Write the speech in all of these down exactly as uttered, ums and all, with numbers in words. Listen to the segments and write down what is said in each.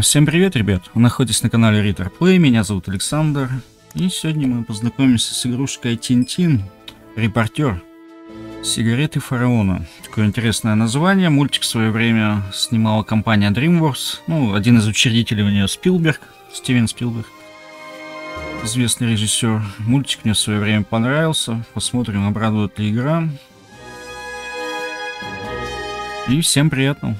Всем привет, ребят! Вы находитесь на канале Ritor Play, меня зовут Александр, и сегодня мы познакомимся с игрушкой Тинтин, репортер, Сигареты фараона. Такое интересное название, мультик в свое время снимала компания DreamWorks, ну, один из учредителей у нее Спилберг, Стивен Спилберг, известный режиссер. Мультик мне в свое время понравился, посмотрим, обрадует ли игра. И всем приятного!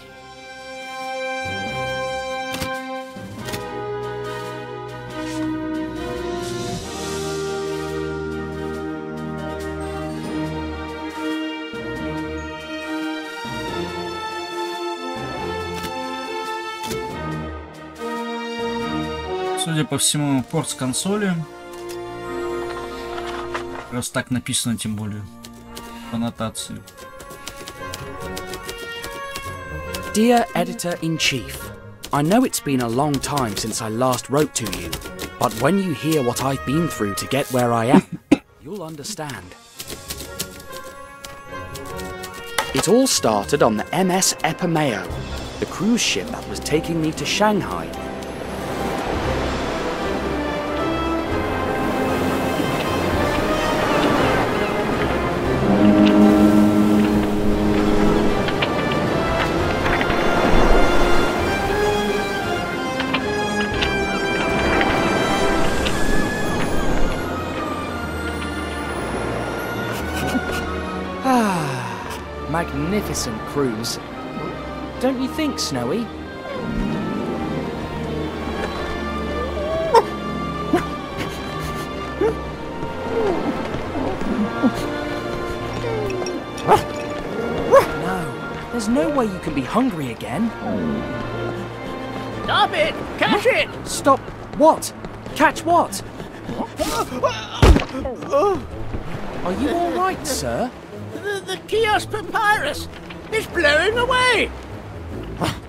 Судя по всему, порт с консоли, раз так написано, тем более по аннотации. Dear Editor-in-Chief, I know it's been a long time since I last wrote to you, but when you hear what I've been through to get where I am, you'll understand. It all started on the M S Epomeo, the cruise ship that was taking me to Shanghai. Magnificent cruise. Don't you think, Snowy? No, there's no way you can be hungry again. Stop it! Catch it! Stop what? Catch what? Are you all right, sir? The Kiosk papyrus! It's blowing away!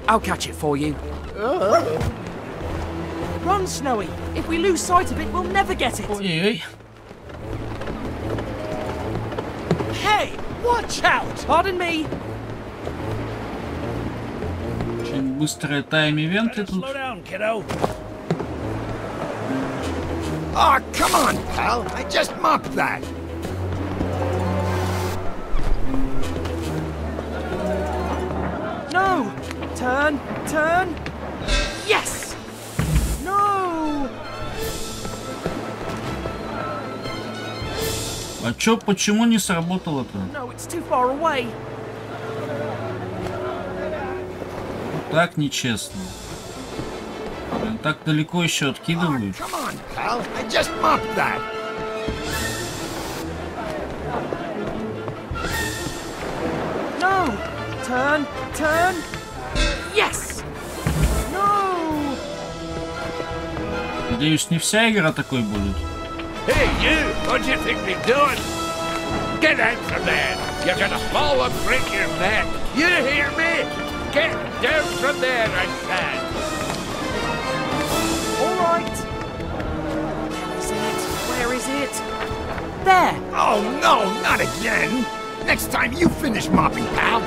I'll catch it for you. Uh. Run, Snowy! If we lose sight of it, we'll never get it! Oi. Hey! Watch out! Pardon me! Очень быстрые тайм-ивенты тут. Slow down, kiddo! Oh, come on, pal! I just mopped that! No! Turn! Turn! Yes! No! А чё, почему не сработало-то? No, it's too far away. Так нечестно. Так далеко еще откидывают. Oh, come on, pal. I just mopped that. No! Turn! Turn. Yes. No. Надеюсь, не вся игра такой будет. Hey you, what do you think you're doing? Get out from there! You're gonna fall and break your neck. You hear me? Get down from there, I said. All right. Where is it? Where is it? There. Oh no, not again! Next time you finish mopping, pal.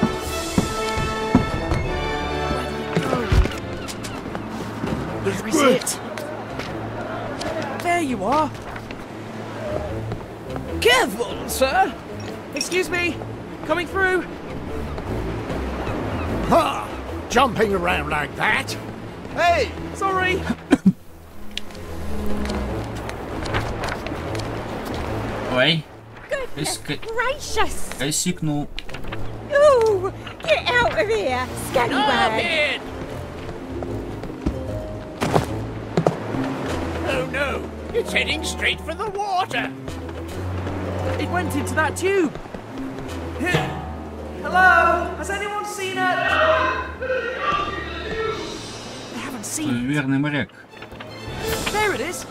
Where is it? There you are. Careful, sir. Excuse me. Coming through. Ah, jumping around like that. Hey, sorry. Oi. Goodness gracious. I signal. Ooh, get out of here, scallywag. No, it's heading straight for the water. It went into that tube. Hello? Has anyone seen it? They haven't seen it. There it is.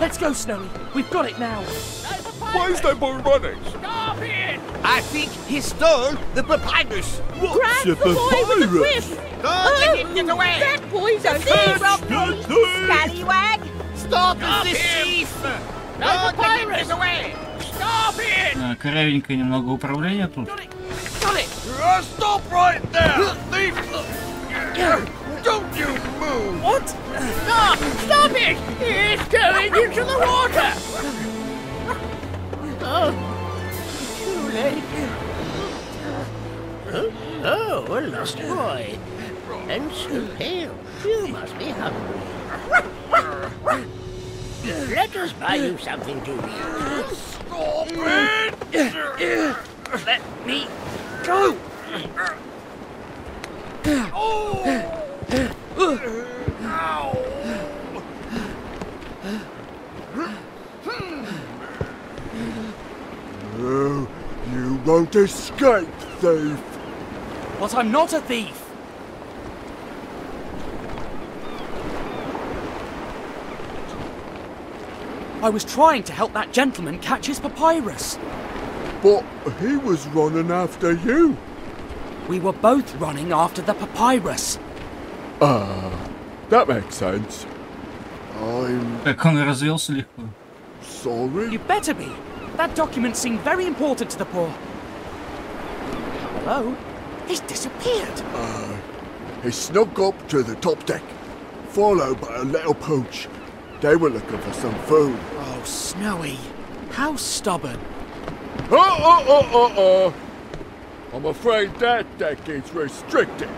Let's go, Snowy. We've got it now. Why is that boy running? Stop it! I think he stole the papyrus. Grab the boy with the whip. Don't oh, let him get away. That boy's a thief, scallywag. Stop him! Don't let him get away! Stop him! Корявенькое немного управление тут. Stop right there! Don't you move! What? Stop! Stop it! It's going into the water! Oh, too late. Huh? Oh, a lost boy. And so pale. You must be hungry. Let us buy you something to eat. Stop it! Let me go! Oh! Ow! No, you won't escape, thief! But I'm not a thief! I was trying to help that gentleman catch his papyrus. But he was running after you. We were both running after the papyrus. Ah, that makes sense. I'm... Sorry? You better be. That document seemed very important to the poor. Hello? He's disappeared. Uh, he snuck up to the top deck, followed by a little pooch. They were looking for some food. Oh, Snowy. How stubborn. Oh, oh, oh, oh, oh. I'm afraid that deck is restricted.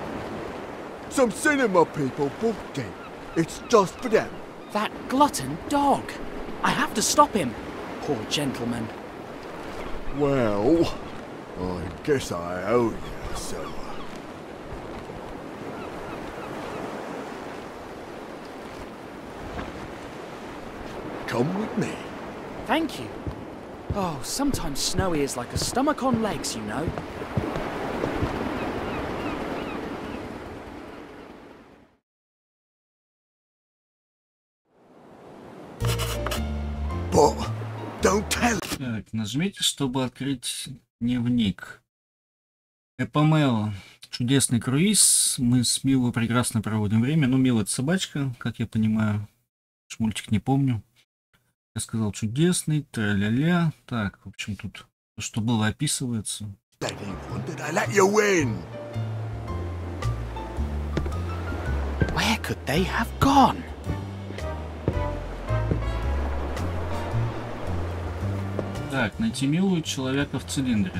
Some cinema people booked it. It's just for them. That glutton dog. I have to stop him. Poor gentleman. Well, I guess I owe you, so... Come with me. Thank you. Oh, sometimes Snowy is like a stomach on legs, you know. But don't tell. Так, нажмите, чтобы открыть дневник. Эпомео. Чудесный круиз. Мы с Милой прекрасно проводим время. Ну, Мила — это собачка, как я понимаю. Мультик не помню. Я сказал чудесный, тра-ля-ля. Так, в общем, тут то, что было, описывается. Where could they have gone? Так, найти Милу и человека в цилиндре.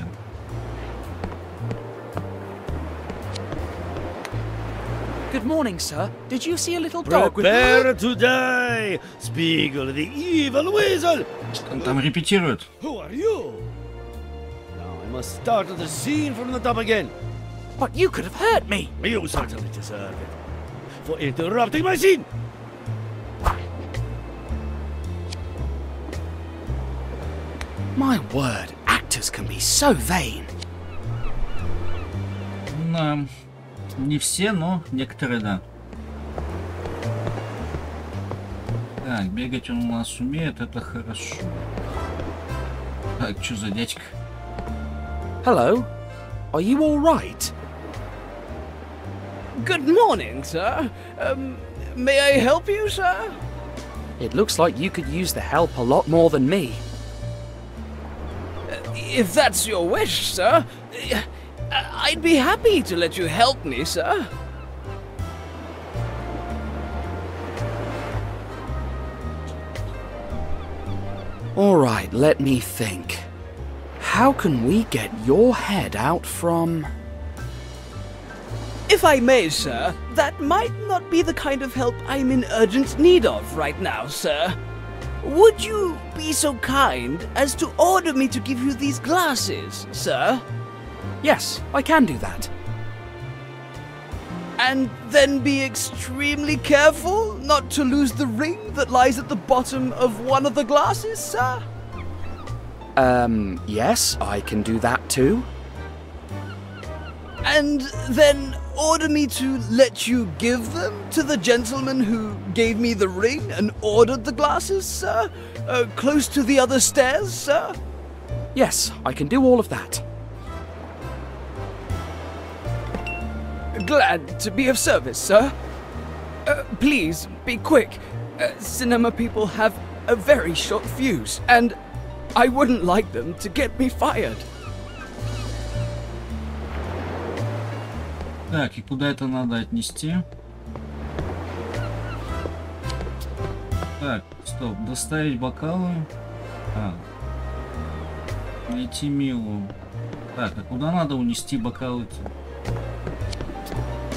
Good morning, sir. Did you see a little dog with... Prepare to die, Spiegel the evil weasel! Он там репетирует. Who are you? Now I must start the scene from the top again. But you could have hurt me. You certainly deserve it. For interrupting my scene! My word, actors can be so vain. No. Не все, но некоторые, да. Так, бегать он у нас умеет, это хорошо. Так, что за дядька? Hello, are you all right? Good morning, sir. Um, may I help you, sir? It looks like you could use the help a lot more than me. Uh, if that's your wish, sir. I'd be happy to let you help me, sir. All right, let me think. How can we get your head out from... If I may, sir, that might not be the kind of help I'm in urgent need of right now, sir. Would you be so kind as to order me to give you these glasses, sir? Yes, I can do that. And then be extremely careful not to lose the ring that lies at the bottom of one of the glasses, sir? Um, yes, I can do that too. And then order me to let you give them to the gentleman who gave me the ring and ordered the glasses, sir? Uh, close to the other stairs, sir? Yes, I can do all of that. Glad to be of service, sir. Uh, please, be quick. Uh, cinema people have a very short fuse, and I wouldn't like them to get me fired. Так, и куда это надо отнести? Так, стоп. Доставить бокалы. А. Найти Милу. Так, а куда надо унести бокалы-то?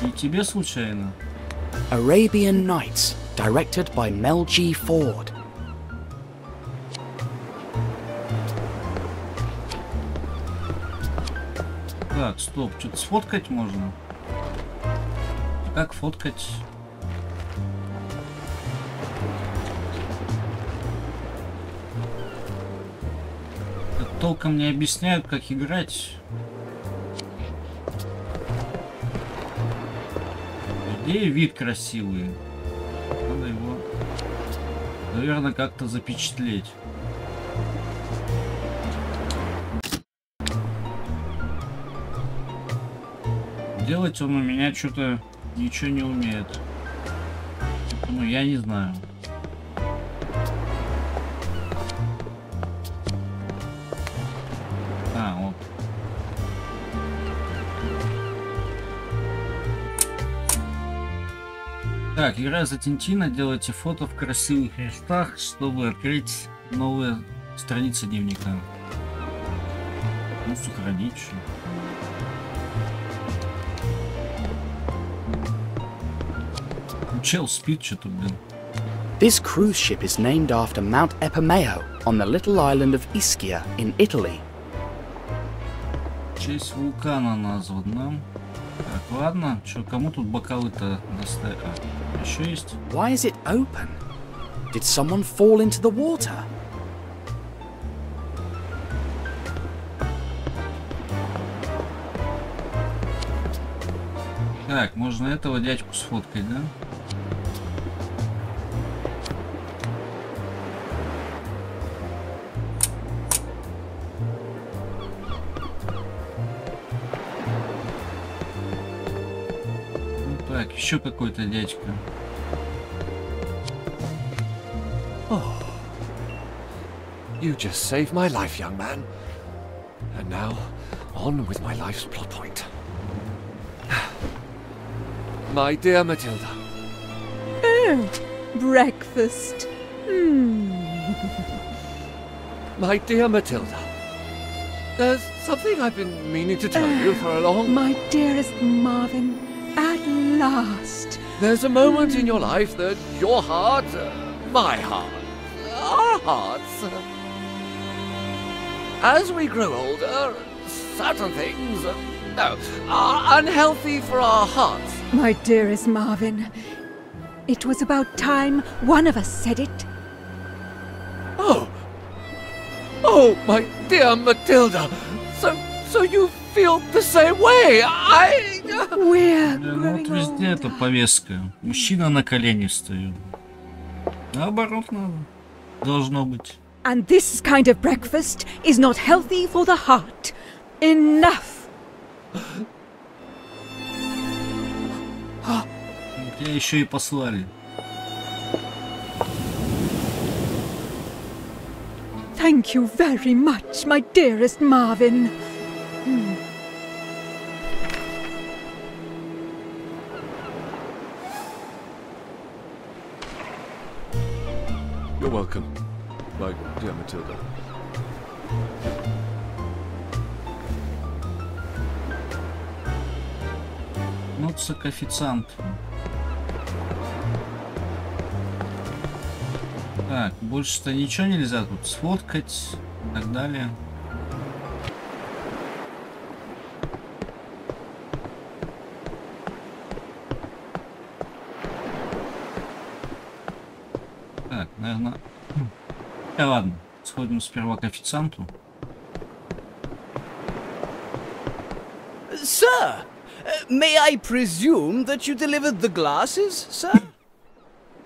И тебе случайно? Arabian Nights, directed by Mel G. Ford. Так, стоп, что-то сфоткать можно? А как фоткать? Как толком не объясняют, как играть. Идея, вид красивый. Надо его, наверное, как-то запечатлеть. Делать он у меня что-то ничего не умеет. Ну, я не знаю. А, вот. Так, играя за Тинтина, делайте фото в красивых местах, чтобы открыть новые страницы дневника. Ну, сохранить что. This cruise ship is named after Mount Epomeo on the little island of Ischia in Italy. Честь вулкана названа. Так, ладно, что, кому тут бокалы-то доставить? А, еще есть. Why is it open? Did someone fall into the water? Так, можно этого дядьку сфоткать, да? Еще какой-то дядька. Oh, you just saved my life, young man. And now, on with my life's plot point. My dear Matilda. Oh, breakfast. Hmm. My dear Matilda. There's something I've been meaning to tell oh, you for a long. My dearest Marvin. Last. There's a moment in your life that your heart, uh, my heart, our hearts, uh, as we grow older, certain things, uh, no, are unhealthy for our hearts. My dearest Marvin, it was about time one of us said it. Oh, oh, my dear Matilda, so, so you feel the same way. I. We're да, ну вот везде эта повестка. Мужчина на колени встает. Наоборот надо. Должно быть. And this kind of breakfast is not healthy for the heart. Enough. Тебя еще и послали. Thank you very much, my dearest Marvin. You're welcome, my dear Matilda. Нотца к официанту. Так, больше-то ничего нельзя тут сфоткать и так далее. Да ладно, сходим сперва к официанту. Sir, may I presume that you delivered the glasses, sir?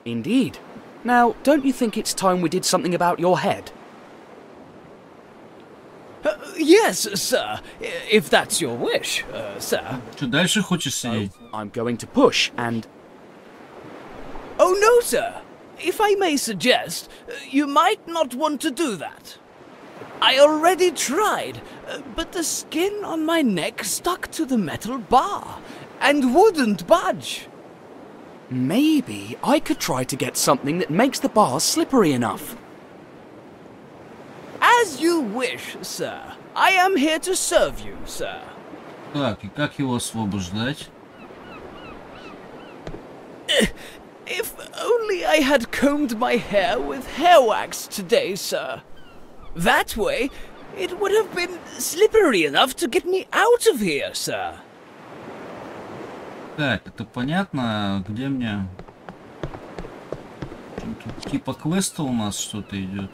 Indeed. Now, don't you think it's time we did something about your head? Uh, yes, sir, if that's your wish, uh, sir. Что дальше хочешь сидеть? I'm going to push and... Oh no, sir! If I may suggest, you might not want to do that. I already tried, but the skin on my neck stuck to the metal bar and wouldn't budge. Maybe I could try to get something that makes the bars slippery enough. As you wish, sir. I am here to serve you, sir. Так, и как его освобождать? If only I had combed my hair with hair wax today, sir. That way, it would have been slippery enough to get me out of here, sir. Так, это понятно, где мне... Тут типа квеста у нас что-то идет.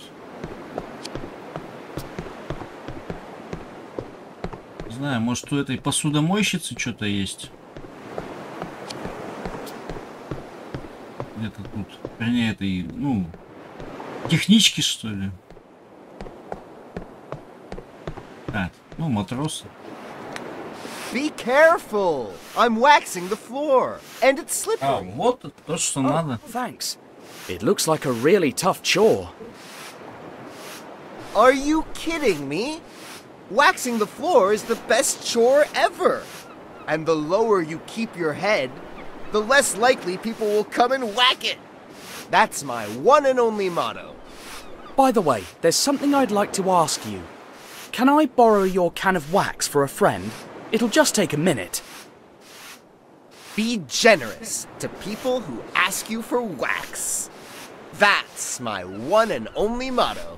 Не знаю, может у этой посудомойщицы что-то есть? Где-то тут, вернее, этой, ну, технички, что ли? А, ну, матросы. Be careful! I'm waxing the floor, and it's slippery. А, вот то, что надо. Thanks. It looks like a really tough chore. Are you kidding me? Waxing the floor is the best chore ever. And the lower you keep your head, the less likely people will come and whack it. That's my one and only motto. By the way, there's something I'd like to ask you. Can I borrow your can of wax for a friend? It'll just take a minute. Be generous to people who ask you for wax. That's my one and only motto.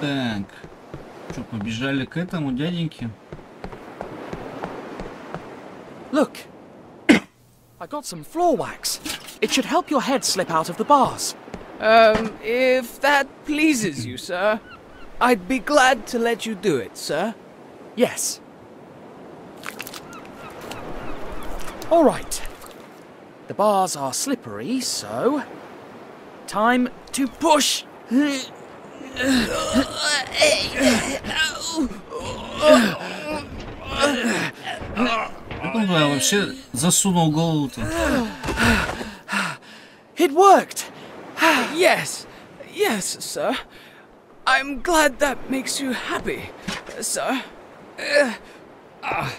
Так, что, побежали к этому дяденьке? Look, I got some floor wax. It should help your head slip out of the bars. Um, if that pleases you, sir, I'd be glad to let you do it, sir. Yes. All right. The bars are slippery, so time to push. It worked. Yes, yes, sir. I'm glad that makes you happy, sir. Uh,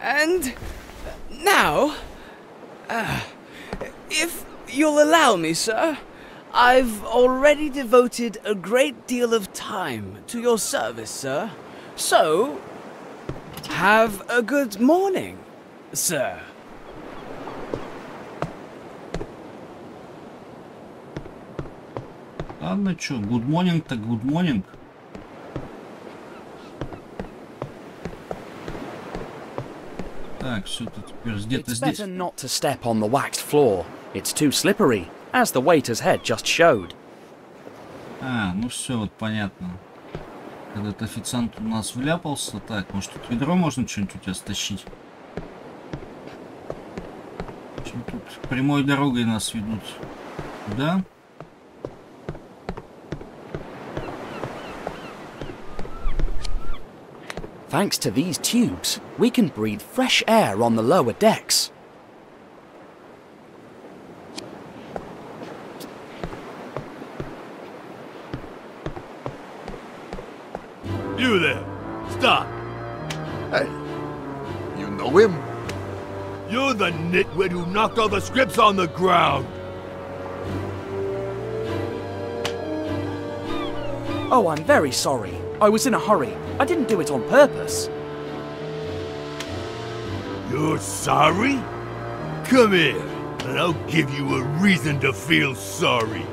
and now, uh, if you'll allow me, sir. I've already devoted a great deal of time to your service, sir. So, have a good morning, sir. Ладно, чё, good morning, так good morning. Так, всё-то теперь где-то здесь. It's better not to step on the waxed floor. It's too slippery. As the waiter's head just showed. А, ну все, вот понятно. Когда-то официант у нас вляпался, так, может тут ведро можно что-нибудь у тебя стащить? Чем тут прямой дорогой нас ведут? Да? Thanks to these tubes, we can breathe fresh air on the lower decks. You there! Stop! Hey, you know him? You're the nitwit who knocked all the scripts on the ground! Oh, I'm very sorry. I was in a hurry. I didn't do it on purpose. You're sorry? Come here, and I'll give you a reason to feel sorry.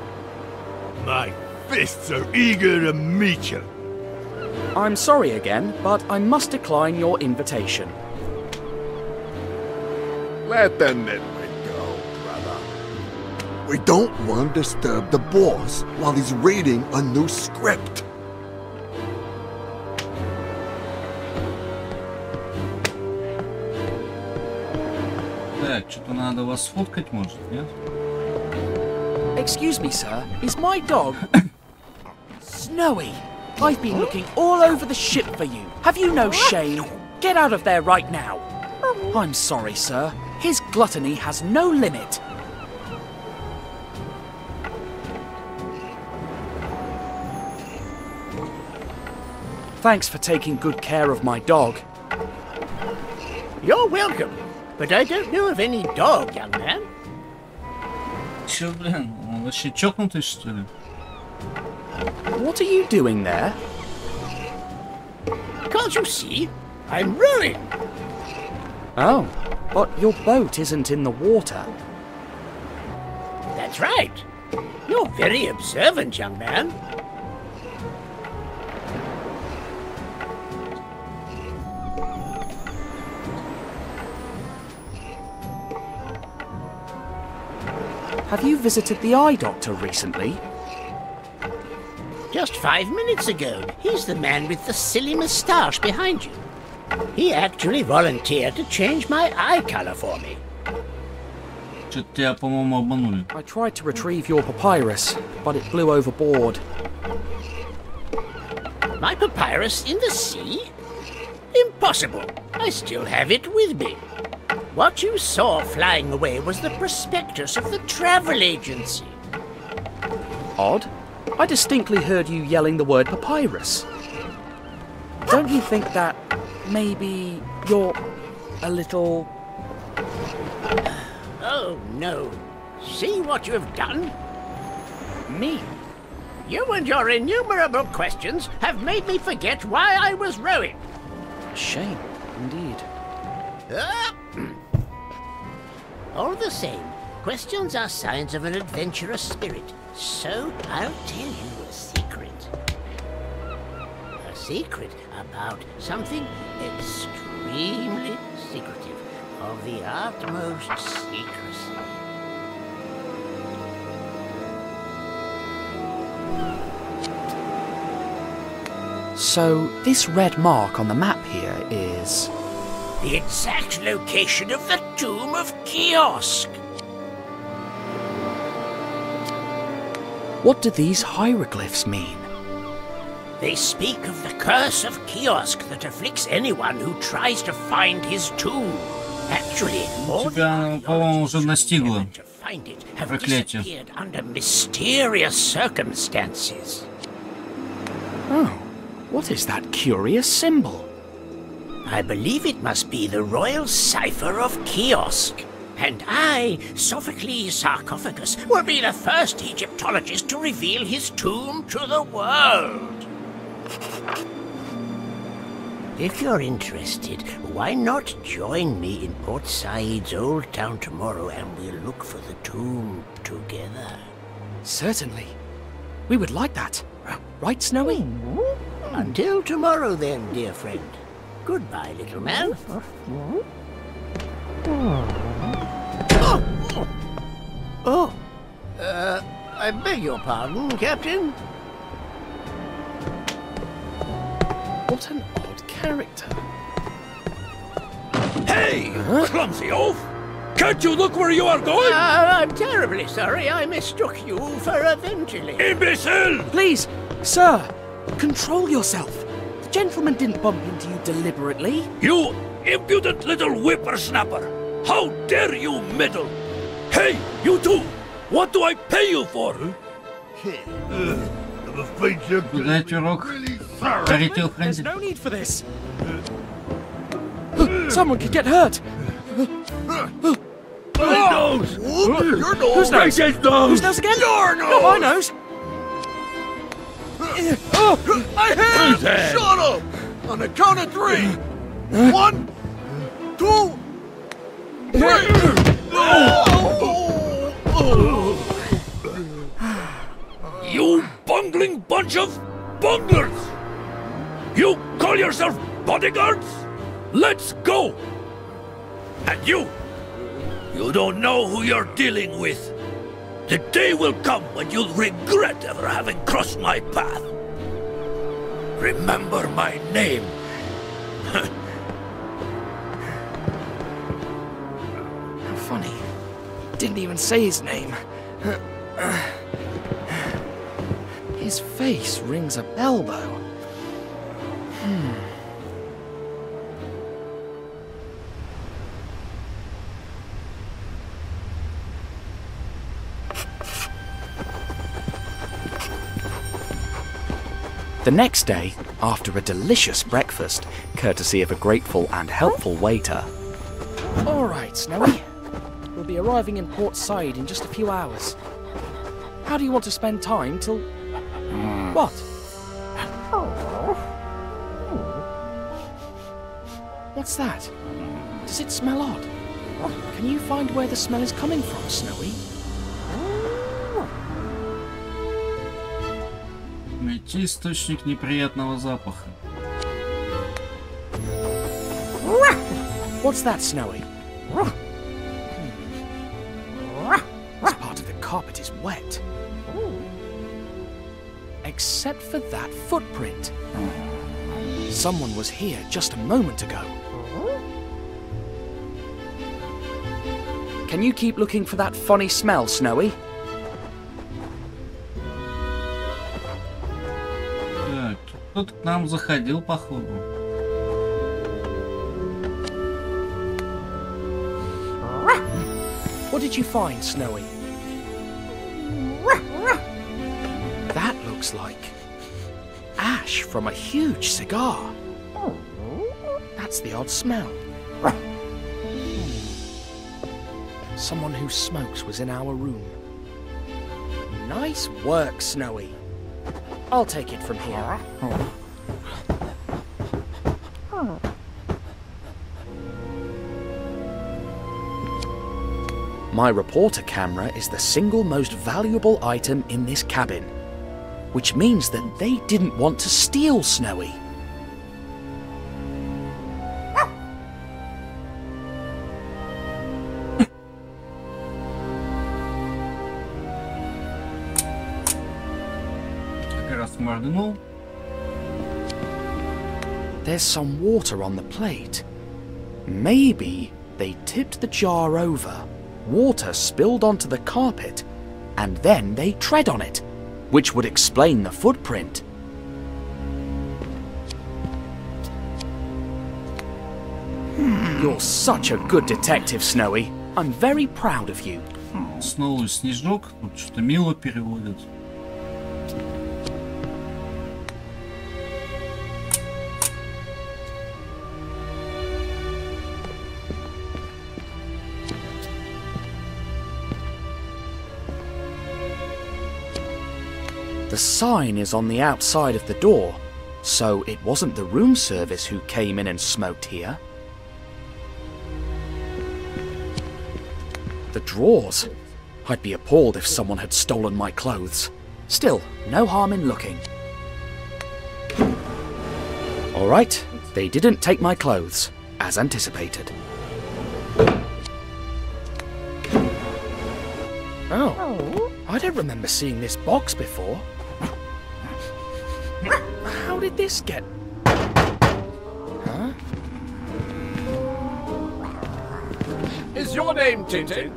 My fists are eager to meet you. I'm sorry again, but I must decline your invitation. Let the nitwit go, brother. We don't want to disturb the boss while he's reading a new script. Так, что-то надо вас сфоткать, может, нет? Excuse me, sir. Is my dog Snowy? I've been looking all over the ship for you. Have you no shame? Get out of there right now. I'm sorry, sir. His gluttony has no limit. Thanks for taking good care of my dog. You're welcome, but I don't know of any dog, young man. Чё, блин, он вообще чокнутый, что ли? What are you doing there? Can't you see? I'm rowing. Oh, but your boat isn't in the water. That's right. You're very observant, young man. Have you visited the eye doctor recently? Just five minutes ago. He's the man with the silly moustache behind you. He actually volunteered to change my eye color for me. I tried to retrieve your papyrus, but it blew overboard. My papyrus in the sea? Impossible. I still have it with me. What you saw flying away was the prospectus of the travel agency. Odd. I distinctly heard you yelling the word papyrus. Don't you think that maybe you're a little... Oh, no. See what you have done? Me? You and your innumerable questions have made me forget why I was rowing. A shame, indeed. Uh, All the same, questions are signs of an adventurous spirit, so I'll tell you a secret. A secret about something extremely secretive, of the utmost secrecy. So, this red mark on the map here is... the exact location of the tomb of Kiosk. What do these hieroglyphs mean? They speak of the curse of Kiosk that afflicts anyone who tries to find his tomb. Actually, more than to find it have disappeared under mysterious circumstances. Oh, what is that curious symbol? I believe it must be the royal cipher of Kiosk. And I, Sophocles Sarcophagus, will be the first Egyptologist to reveal his tomb to the world. If you're interested, why not join me in Port Said's old town tomorrow and we'll look for the tomb together? Certainly. We would like that. Right, Snowy? Mm-hmm. Until tomorrow then, dear friend. Goodbye, little man. Oh! Oh! Uh, I beg your pardon, Captain. What an odd character. Hey, huh? Clumsy oaf! Can't you look where you are going? Uh, I'm terribly sorry. I mistook you for a ventilator. Imbecile! Please, sir, control yourself. Gentleman didn't bump into you deliberately. You impudent little whippersnapper! How dare you meddle! Hey, you two! What do I pay you for? I'm afraid you're really sorry. There's no need for this. Someone could get hurt. My nose! Your nose! Whose nose? nose? Whose nose again? Your nose! Not my nose. Oh, I have! Shut up! On the count of three! One, two, three! Oh. Oh. You bungling bunch of bunglers! You call yourself bodyguards? Let's go! And you! You don't know who you're dealing with! The day will come when you'll regret ever having crossed my path. Remember my name. How funny. Didn't even say his name. His face rings a bell, though. Hmm. The next day, after a delicious breakfast, courtesy of a grateful and helpful waiter. Alright, Snowy. We'll be arriving in Port Said in just a few hours. How do you want to spend time till... Mm. What? What's that? Does it smell odd? Can you find where the smell is coming from, Snowy? Найти источник неприятного запаха. What's that, Snowy? This part of the carpet is wet. Except for that footprint. Someone was here just a moment ago. Can you keep looking for that funny smell, Snowy? Так, кто-то к нам заходил, походу. What did you find, Snowy? That looks like ash from a huge cigar. That's the odd smell. Someone who smokes was in our room. Nice work, Snowy. I'll take it from here. My reporter camera is the single most valuable item in this cabin, which means that they didn't want to steal Snowy. There's some water on the plate. Maybe they tipped the jar over, water spilled onto the carpet, and then they tread on it, which would explain the footprint. Hmm. You're such a good detective, Snowy. I'm very proud of you. Snowy Снежок тут что-то мило переводит. The sign is on the outside of the door, so it wasn't the room service who came in and smoked here. The drawers. I'd be appalled if someone had stolen my clothes. Still, no harm in looking. All right, they didn't take my clothes, as anticipated. Oh, I don't remember seeing this box before. How did this get... Huh? Is your name Tintin?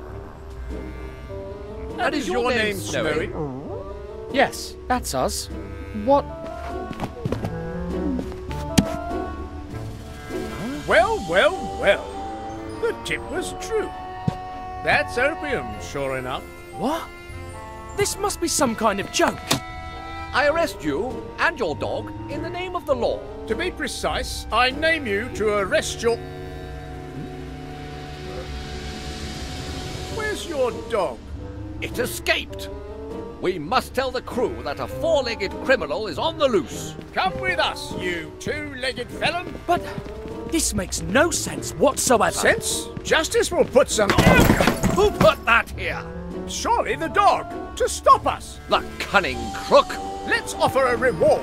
And, and is your, your name Snowy? Snowy? Yes, that's us. What... Well, well, well. The tip was true. That's opium, sure enough. What? This must be some kind of joke. I arrest you and your dog in the name of the law. To be precise, I name you to arrest your... Where's your dog? It escaped. We must tell the crew that a four-legged criminal is on the loose. Come with us, you two-legged felon. But this makes no sense whatsoever. Sense? Justice will put some... Who put that here? Surely the dog. To stop us! The cunning crook! Let's offer a reward!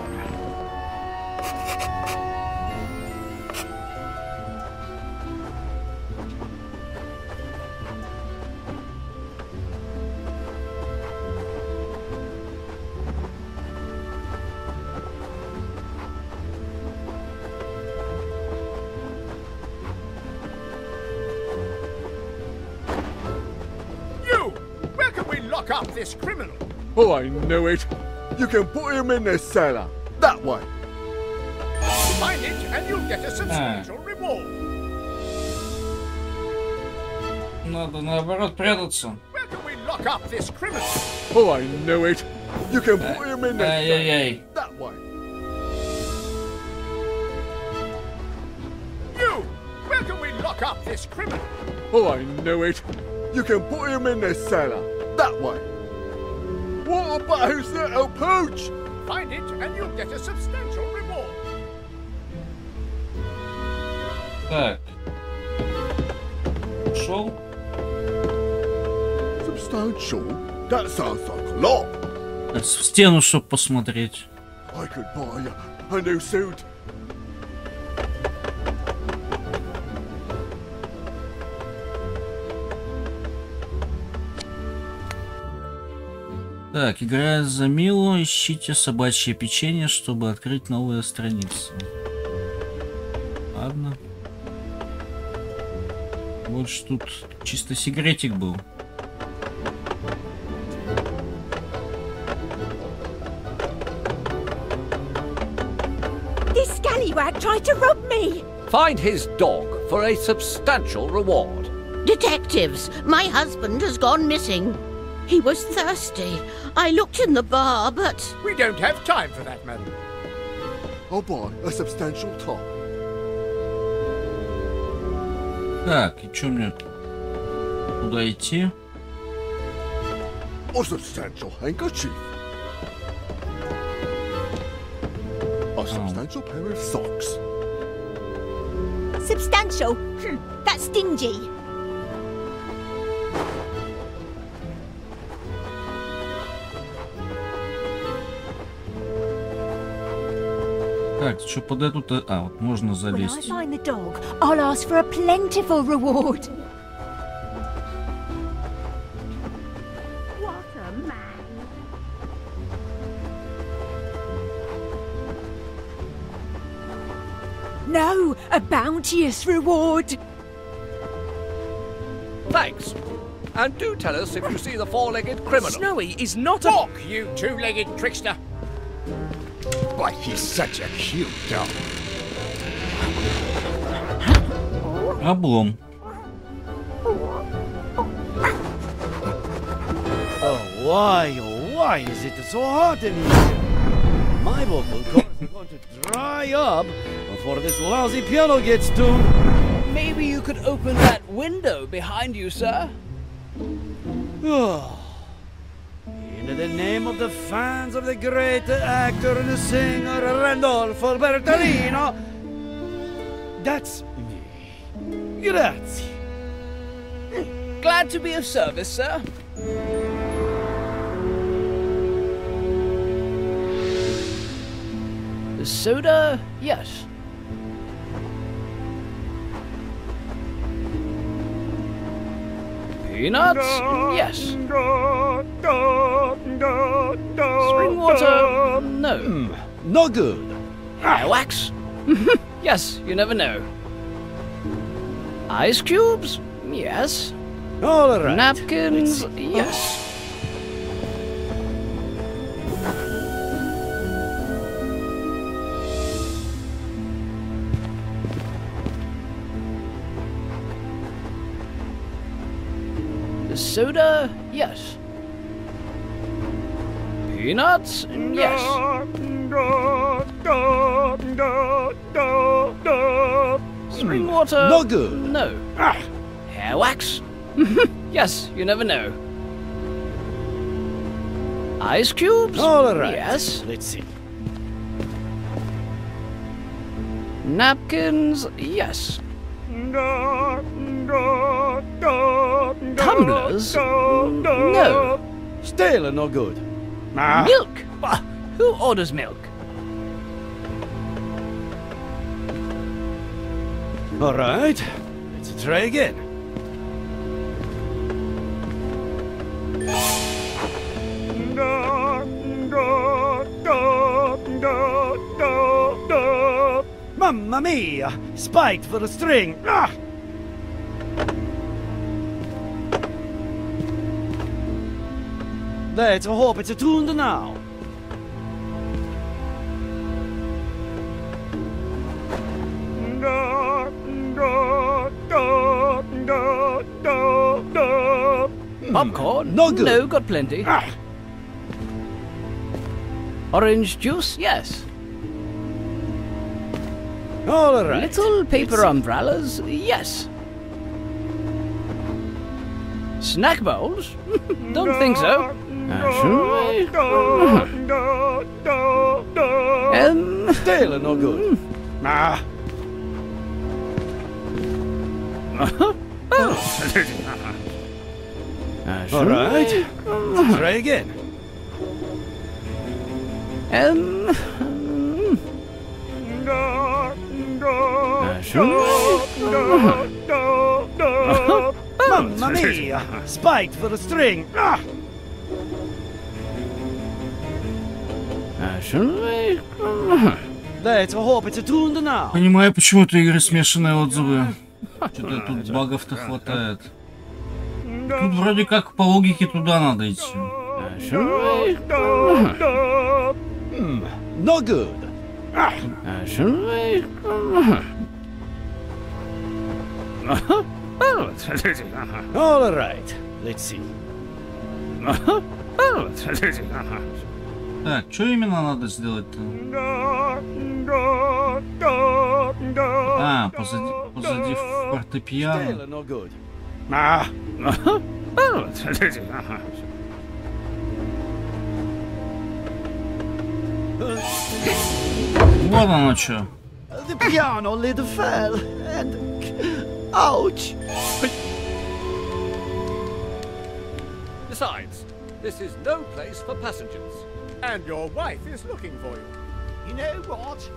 This criminal. Oh, I knew it. You can put him in the cellar. That way. Find it and you'll get a substantial reward. Надо наоборот прятаться. Where can we lock up this criminal? Oh, I knew it. You can put him in the cellar. That way. lock up this criminal. Oh, I knew it. You can put him in the cellar. That way. What about his little pooch? Find it and you'll get a substantial reward. Так. Ушел. Substantial? That sounds like a lot. В стену, чтобы посмотреть. I could buy a new suit. Так, играя за Милу, ищите собачье печенье, чтобы открыть новые страницы. Ладно. Вот ж тут чисто сигаретик был. This scallywag tried to rob me. Find his dog for a substantial reward. Detectives, my husband has gone missing. He was thirsty. I looked in the bar, but... We don't have time for that, madam. Oh boy, a substantial top. Так, и чё мне туда идти? A substantial handkerchief. A substantial oh. pair of socks. Substantial? Hm, that's stingy. Так, что под эту-то... А, вот можно залезть. No, a bounteous reward. Thanks. And do tell us if you see the four-legged criminal. Snowy is not a... Walk, you two-legged trickster. Why, he's such a cute dog. Облом. Oh, why, oh, why is it so hot in here? My vocal cords are going to dry up before this lousy piano gets tuned. Maybe you could open that window behind you, sir. Oh. In the name of the fans of the great actor and singer Randolfo Bertolino, that's me. Grazie. Glad to be of service, sir. The soda, yes. Peanuts? Yes. Spring water? No. Mm, not good. Hair wax? Yes, you never know. Ice cubes? Yes. All right. Napkins? It's... Yes. Soda? Yes. Peanuts? Yes. Spring water? Not good. No. Ah. Hair wax? Yes, you never know. Ice cubes? All right. Yes. Let's see. Napkins? Yes. Tumblers? No. Stale and no good. Nah. Milk? Who orders milk? All right. Let's try again. Mamma mia! Spiked for the string. Ah! Let's hope it's tuned now. Mm. Popcorn? No good. No, got plenty. Ah. Orange juice? Yes. All right. Little paper it's... umbrellas? Yes. Snack bowls? Don't think so. Uh, sure. um, stale and no good. Ah. oh. uh, sure. All right. Let's try again. Um. uh, sure. Mamma mia! Spiked for a string! Ah! Понимаю, почему ты игры смешанные отзывы. Что-то тут багов-то хватает. Тут вроде как по логике туда надо идти. No good. All right. Let's see. Так, что именно надо сделать-то? А, позади, позади фортепиано. Вот оно что. Ouch! Besides, this is no place for passengers. And your wife is looking for you. You know what?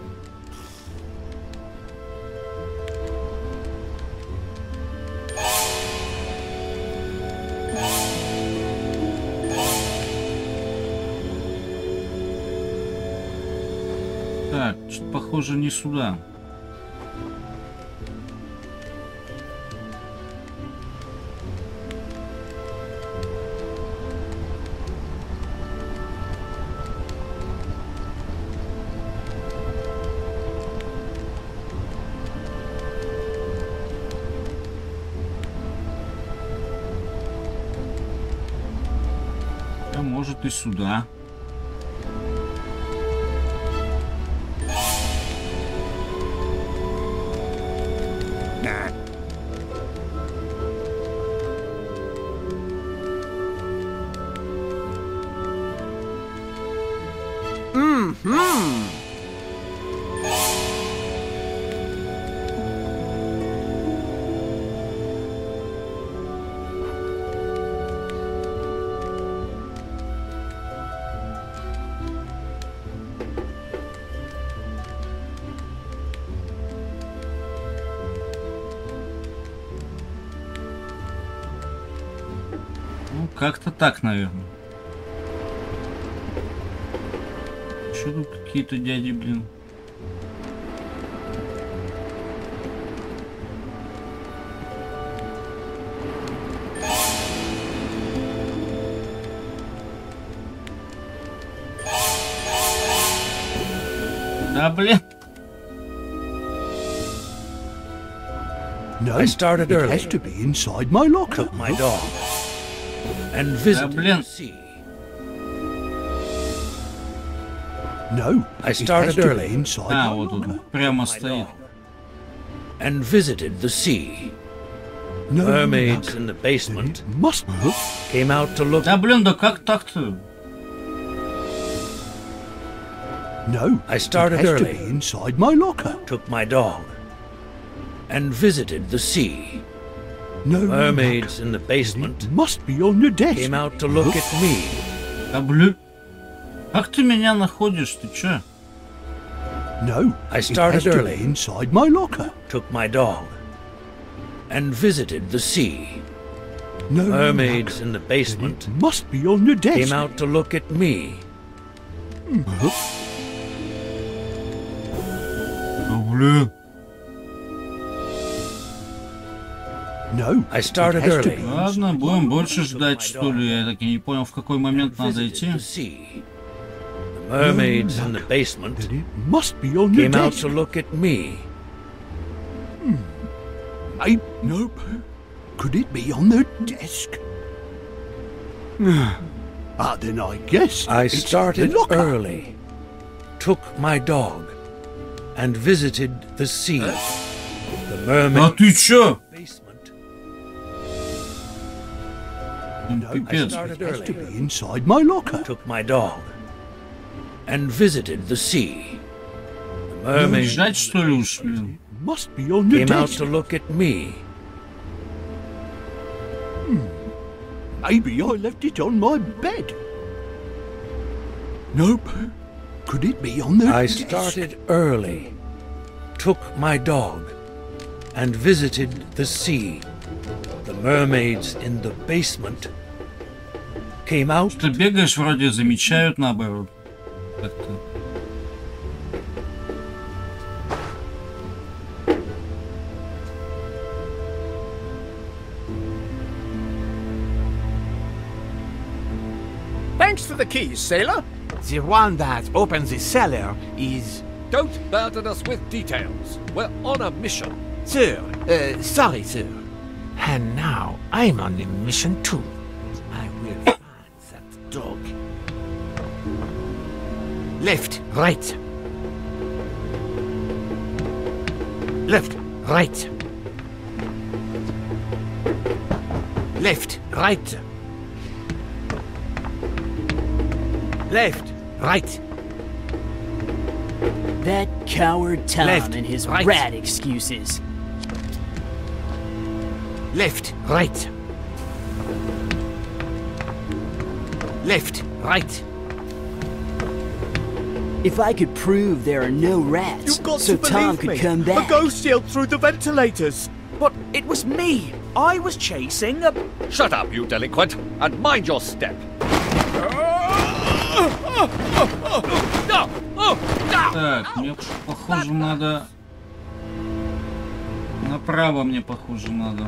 Так, что-то похоже не сюда. Может и сюда. Как-то так, наверное. Что тут какие-то дяди, блин? Да, блин. No, it has to be inside my locker, my dog. And visit the sea. No, I started early inside. Ah, вот он, прямо стоит. And visited the sea. Mermaids in the basement must came out to look. Да блин, да как так-то? No, I started early inside my locker. Took my dog and visited the sea. No mermaids in the basement must be on your desk. Came out to look at me. Да блин, как ты меня находишь, ты че? No, I started early inside my locker. Took my dog and visited the sea. No mermaids in the basement must be on your desk. Came out to look at me. Да блин. No, I started early. Ладно, будем больше ждать, что ли? Я так и не понял, в какой момент надо идти. Mermaids in the basement must be on your desk. Came out to look at me. I nope. Could it be on their desk? Ah, then I guess I started early. Took my dog and visited the sea. The mermaid. А ты чё? No, I started early. To be inside my locker. Took my dog and visited the sea. The mermaid must be on the came out to look at me. Hmm. Maybe I left it on my bed. Nope. Could it be on the I desk? Started early, took my dog, and visited the sea. The mermaids in the basement came out. Ты бегаешь, вроде замечают, наоборот. Thanks for the keys, sailor. The one that opens the cellar is... Don't burden us with details. We're on a mission. Sir, uh, sorry, sir. And now I'm on a mission too. I will find that dog. Left, right. Left, right. Left, right. Left, right. That coward Tom left, and his right. Rat excuses. Left, right. Left, right. If I could prove there are no rats, so Tom could come back. A ghost yelled through the ventilators. But it was me. I was chasing a... Shut up, you delinquent, and mind your step. Так, мне похоже надо... Направо мне похоже надо.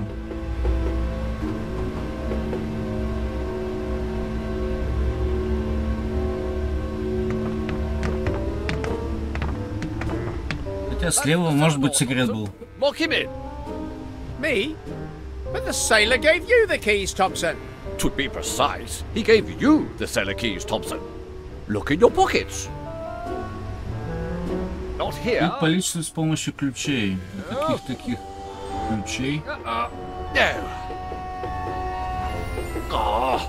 Хотя слева может быть секрет был. Me? But the sailor gave you the keys, Thompson. To be precise, he gave you the sailor keys, Thompson. Look in your pockets. Not here. Полиция с помощью ключей. Таких таких ключей. Oh,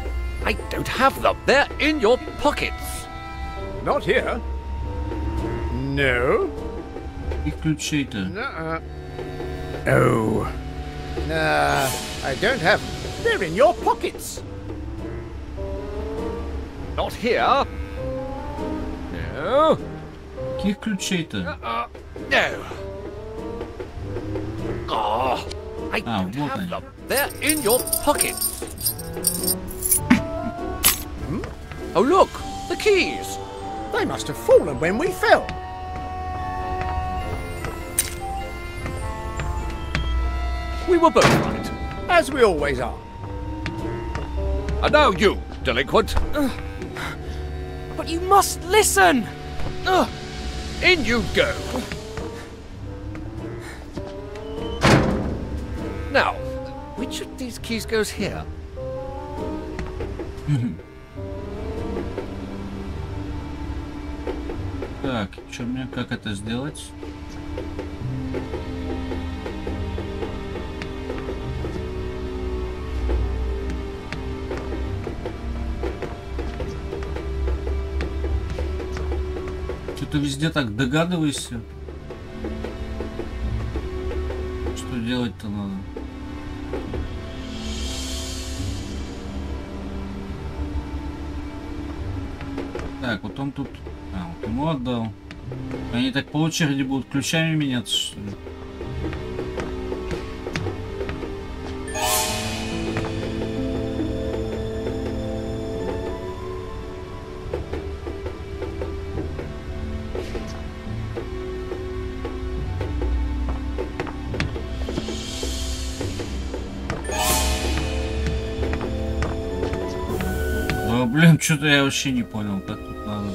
I don't have them. They're in your pockets. Not here. No. И ключей-то. Oh. Nah, I don't have them. They're in your pockets. Not here. No. Каких ключей-то? Uh-uh. No. Oh, I ah, don't have them. They're in your pockets. hmm? Oh look, the keys. They must have fallen when we fell. We were both right, as we always are. And now you, delinquent. Uh, but you must listen. Uh, in you go. Now, which of these keys goes here? Так, что мне, как это сделать? Ты везде так догадываешься, что делать-то надо. Так, вот он тут... А, вот ему отдал. Они так по очереди будут ключами меняться, что ли? Что-то я вообще не понял, как тут надо.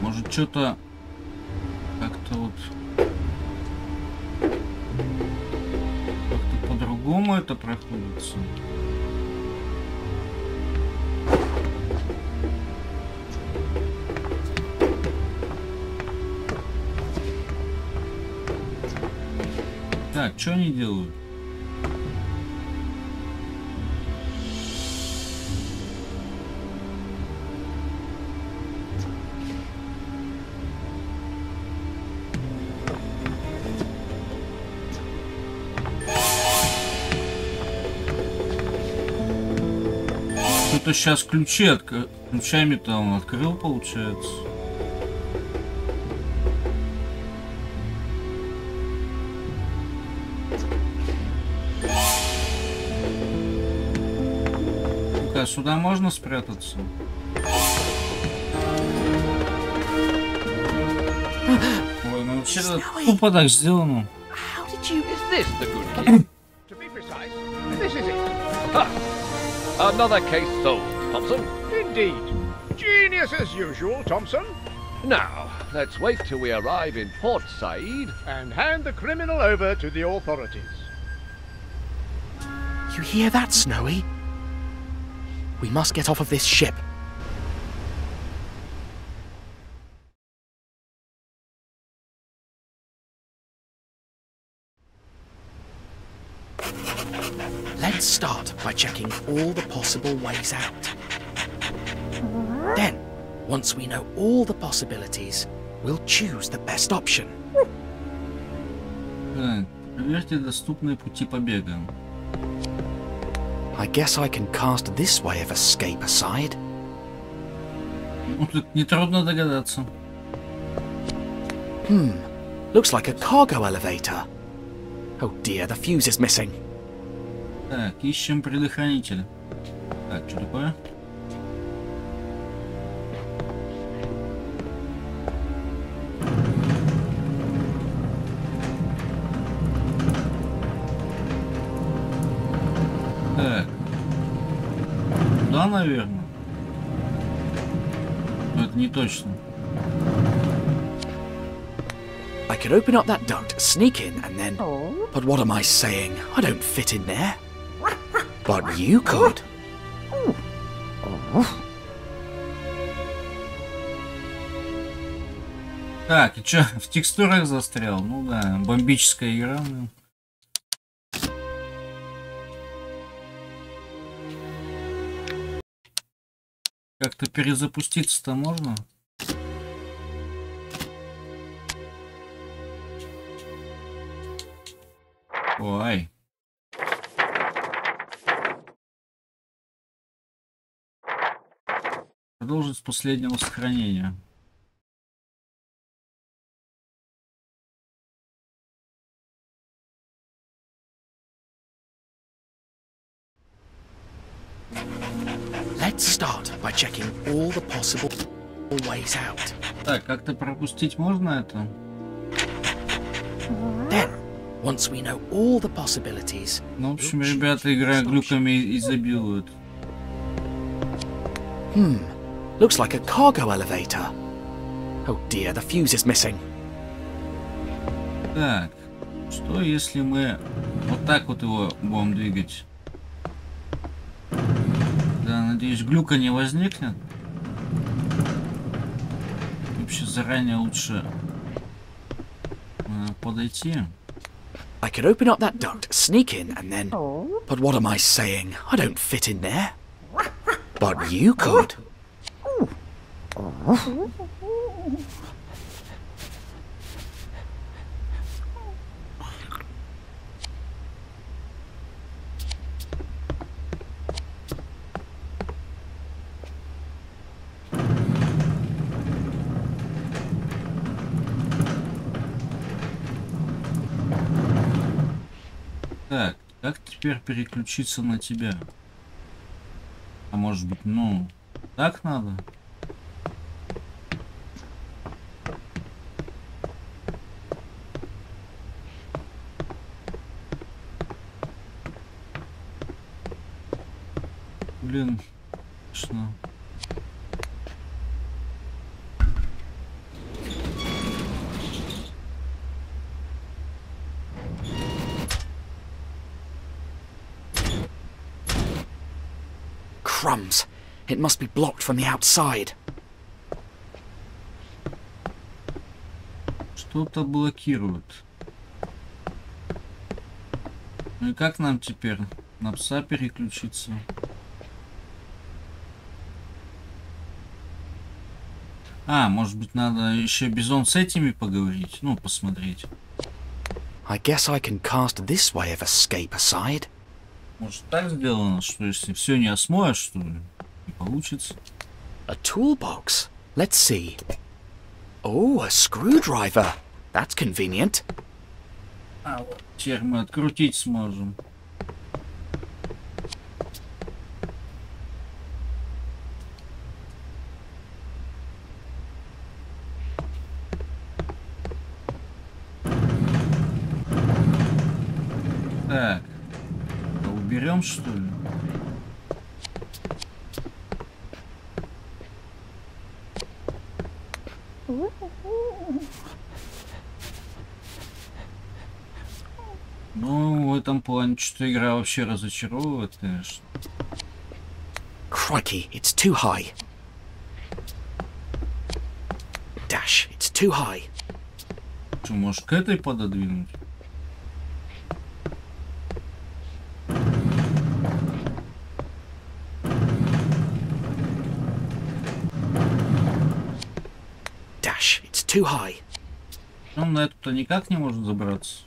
Может, что-то как-то вот как-то по-другому это проходится. Так, что они делают? Кто-то сейчас ключи от... ключами-то он открыл, получается. Ну-ка, сюда можно спрятаться? Ой, ну вообще-то тупо так сделано. Another case solved, Thompson. Indeed. Genius as usual, Thompson. Now, let's wait till we arrive in Port Said and hand the criminal over to the authorities. You hear that, Snowy? We must get off of this ship. Let's start by checking all the possible ways out. Then, once we know all the possibilities, we'll choose the best option. I guess I can cast this way of escape aside. Hmm, looks like a cargo elevator. Oh dear, the fuse is missing. Так, ищем предохранитель. Так, что такое? Так. Да, наверное. Но это не точно. I could open up that duct, sneak in, and then... Oh. But what am I saying? I don't fit in there. But you could. Так, и чё, в текстурах застрял? Ну да, бомбическая игра. Как-то перезапуститься-то можно? Ой. Продолжить с последнего сохранения. Let's start by checking all the possible ways out. Так, как-то пропустить можно это? Then, once we know all the possibilities. Ну, в общем, ребята, игра глюками изобилует. Хм. Looks like a cargo elevator. Oh dear, the fuse is missing. Так, что если мы вот так вот его будем двигать? Да, надеюсь, глюка не возникнет. Вообще заранее лучше подойти. I could open up that duct, sneak in, and then. But what am I saying? I don't fit in there. But you could. Так, как теперь переключиться на тебя? А может быть, ну, так надо? Блин, что? Crumbs! It must be blocked from the outside. Что-то блокирует. Ну и как нам теперь? На пса переключиться? А, может быть, надо еще бизон с этими поговорить? Ну, посмотреть. I guess I can cast this way of escape aside. Может, так сделано, что если все не осмоешь, что ли, не получится. A toolbox. Let's see. Oh, a screwdriver. That's convenient. А вот теперь мы открутить сможем. Так, да уберем, что ли? Ну, в этом плане что-то игра вообще разочаровывает, конечно. Crikey, it's too high. Dash, it's too high. Что, может, к этой пододвинуть? Too high. Ну, на эту-то никак не может забраться.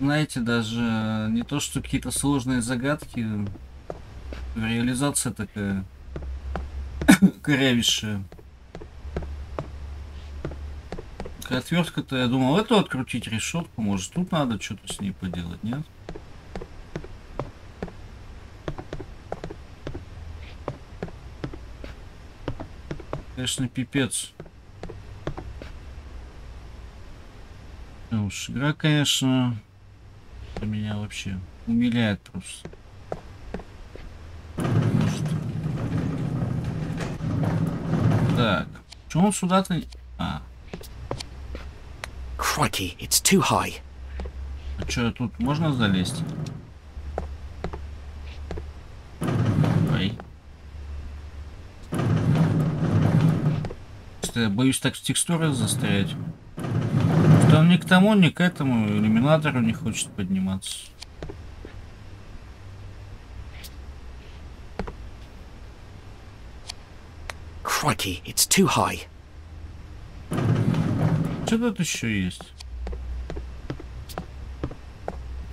Знаете, даже не то, что какие-то сложные загадки, реализация такая корявейшая. Отвертка-то, я думал, эту открутить решетку, может, тут надо что-то с ней поделать, нет? Конечно, пипец. Ну уж, игра, конечно, меня вообще умиляет просто. Так, почему он сюда-то... А. Crikey, it's too high. А что, тут можно залезть? Ой. Я боюсь так в текстурах застрять. Там ни к тому, ни к этому иллюминатору не хочет подниматься. Crikey, it's too high. Что тут еще есть?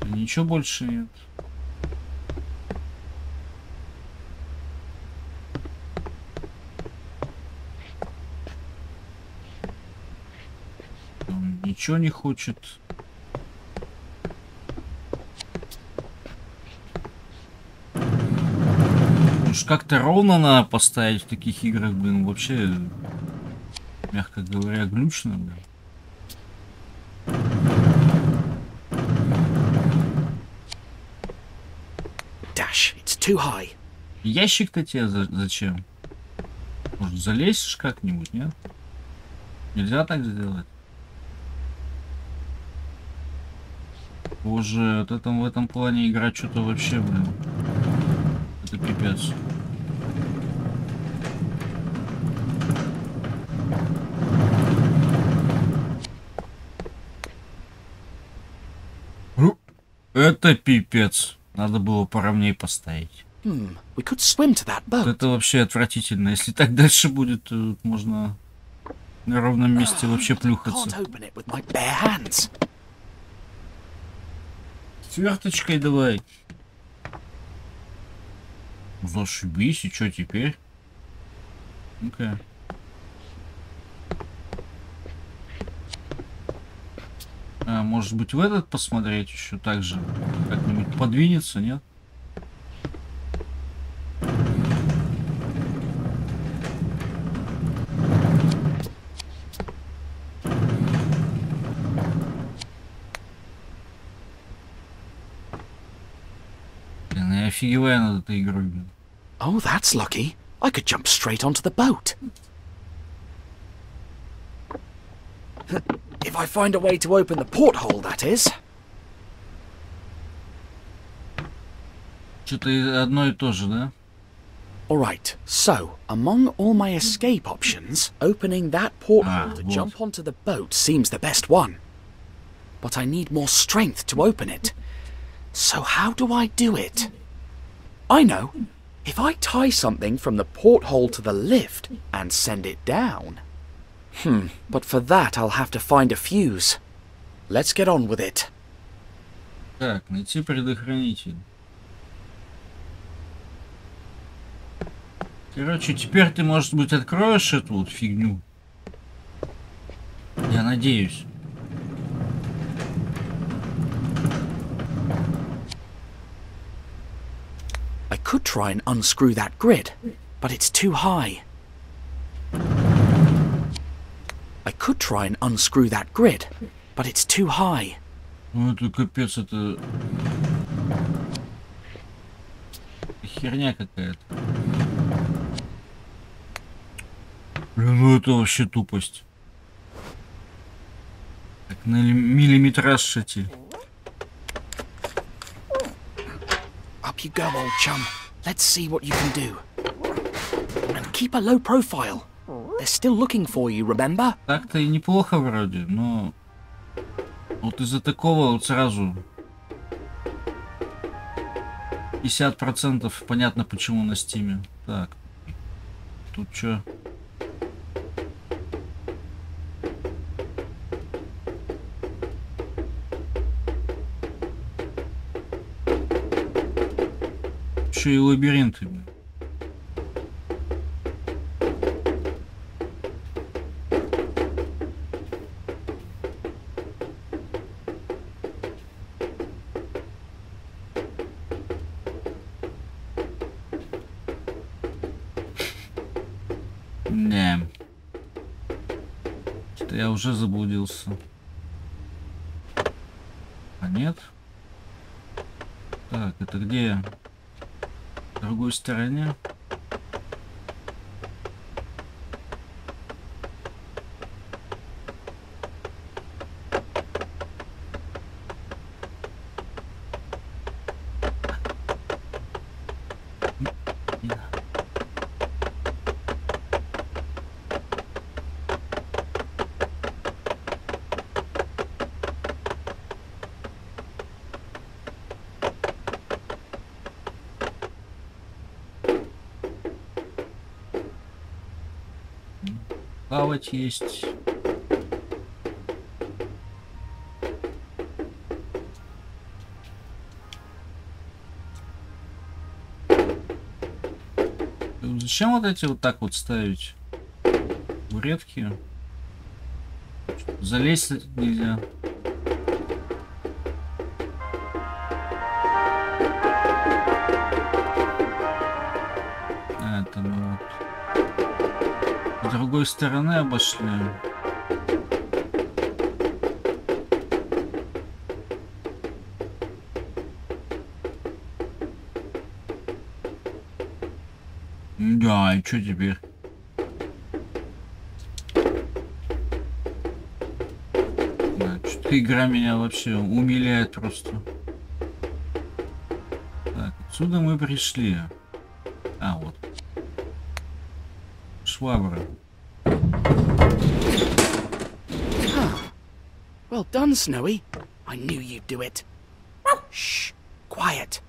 Ничего больше нет. Он ничего не хочет. Уж как-то ровно надо поставить в таких играх, блин, вообще, мягко говоря, глючно, блин. Ящик-то тебе зачем? Может, залезешь как-нибудь, нет? Нельзя так сделать. Боже, вот этом, в этом плане игра что-то вообще, блин. Это пипец. Это пипец. Надо было поровнее поставить. Hmm. We could swim to that boat. Это вообще отвратительно. Если так дальше будет, то можно на ровном месте вообще плюхаться. Сверточкой давай. Зашибись, и что теперь? Ну-ка. А, может быть, в этот посмотреть еще так же? Как-нибудь подвинется, нет? Офигевая над этой игрой, блин. Oh, that's lucky. I could jump straight onto the boat. If I find a way to open the porthole, that is. Что-то одно и то же, да? All right. So, among all my escape options, opening that porthole to jump onto the boat seems the best one. But I need more strength to open it. So how do I do it? I know. If I tie something from the porthole to the lift and send it down. Hmm. But for that, I'll have to find a fuse. Let's get on with it. Так, найти предохранитель. Короче, теперь ты, может быть, откроешь эту вот фигню. Я надеюсь. I could try and unscrew that grid, but it's too high. I could try and unscrew that grid, but it's too high. Ну это капец, это херня какая-то. Блин, ну это вообще тупость. Так, на миллиметраж шати. Up you go, old chum. Let's see what you can do. And keep a low profile. They're still looking for you, remember? Так-то и неплохо вроде, но... Вот из-за такого вот сразу пятьдесят процентов понятно почему на стиме. Так, тут что? Еще и лабиринты. Я уже заблудился. А нет. Так, это где? В другой стороне. Плавать есть. Зачем вот эти вот так вот ставить? Буретки. Залезть нельзя. А, там вот. С другой стороны обошли. Да, и что теперь? Да, что-то игра меня вообще умиляет просто. Так, отсюда мы пришли. А, вот. Швабра. Well done, Snowy. I knew you'd do it. Shh, quiet.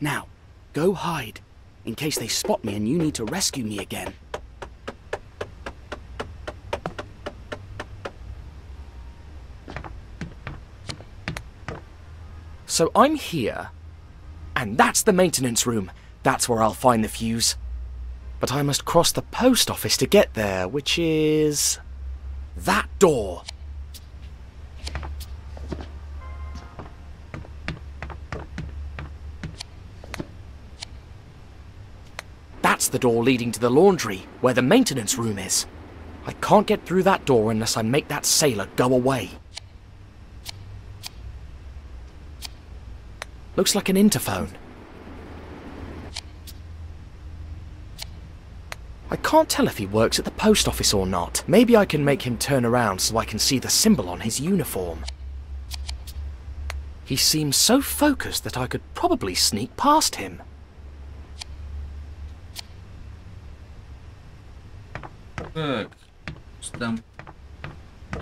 Now, go hide, in case they spot me and you need to rescue me again. So I'm here, and that's the maintenance room. That's where I'll find the fuse. But I must cross the post office to get there, which is... that door. That's the door leading to the laundry, where the maintenance room is. I can't get through that door unless I make that sailor go away. Looks like an interphone. I can't tell if he works at the post office or not. Maybe I can make him turn around so I can see the symbol on his uniform. He seems so focused that I could probably sneak past him. Так, там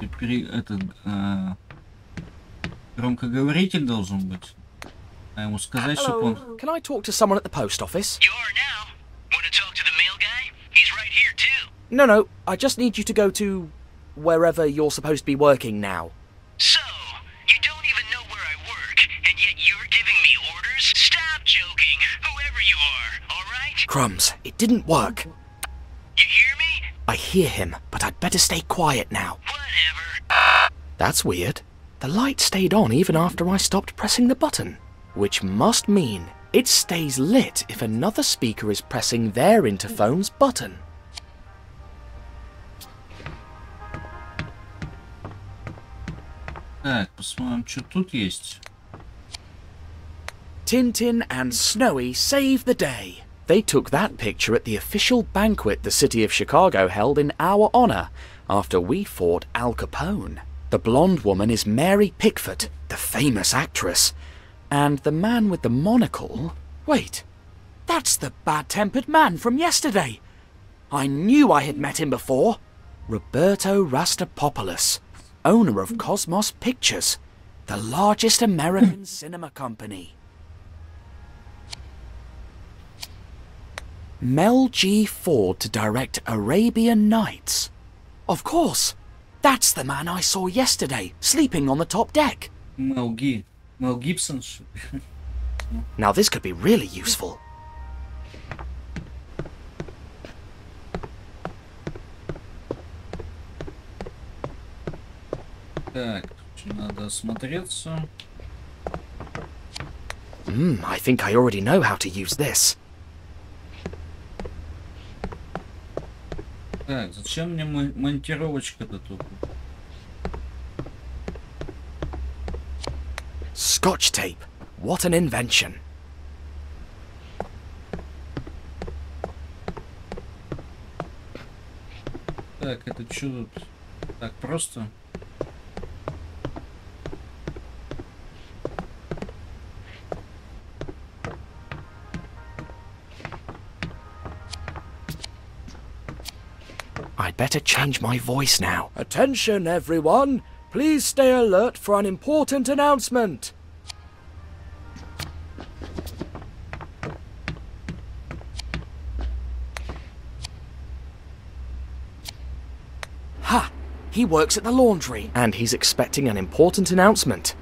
теперь этот э, громкоговоритель должен быть. А ему сказать, что он. Can I talk to someone at the post office? You are now. Want to talk to the mail guy? He's right here too. No, no. I just need you to go to wherever you're supposed to be working now. So you don't even know where I work, and yet you're giving me orders? Stop joking, whoever you are. All right. Crumbs. It didn't work. You hear me? I hear him, but I'd better stay quiet now. Whatever. That's weird. The light stayed on even after I stopped pressing the button. Which must mean it stays lit if another speaker is pressing their interphone's button. Так, посмотрим, что тут есть. Tintin and Snowy save the day. They took that picture at the official banquet the city of Chicago held in our honor after we fought Al Capone. The blonde woman is Mary Pickford, the famous actress. And the man with the monocle... Wait, that's the bad-tempered man from yesterday. I knew I had met him before. Roberto Rastapopoulos, owner of Cosmos Pictures, the largest American cinema company. Mel G. Ford to direct Arabian Nights. Of course, that's the man I saw yesterday, sleeping on the top deck. Mel G. Mel Gibson. Now this could be really useful. Так, надо осмотреться. Hmm, I think I already know how to use this. Так, зачем мне монтировочка-то тут? Scotch tape. What an invention. Так, это чудо. Так просто. I'd better change my voice now. Attention, everyone. Please stay alert for an important announcement. Ha! He works at the laundry, and he's expecting an important announcement.